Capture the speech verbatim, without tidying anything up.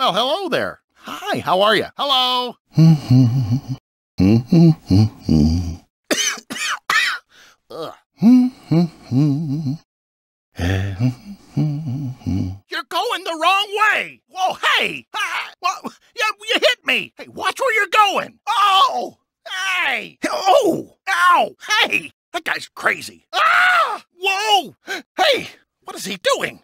Well, hello there. Hi, how are you? Hello. You're going the wrong way. Whoa, hey. Ah, well, you, you hit me. Hey, watch where you're going. Oh, hey. Oh, ow, hey. That guy's crazy. Ah, whoa. Hey, what is he doing?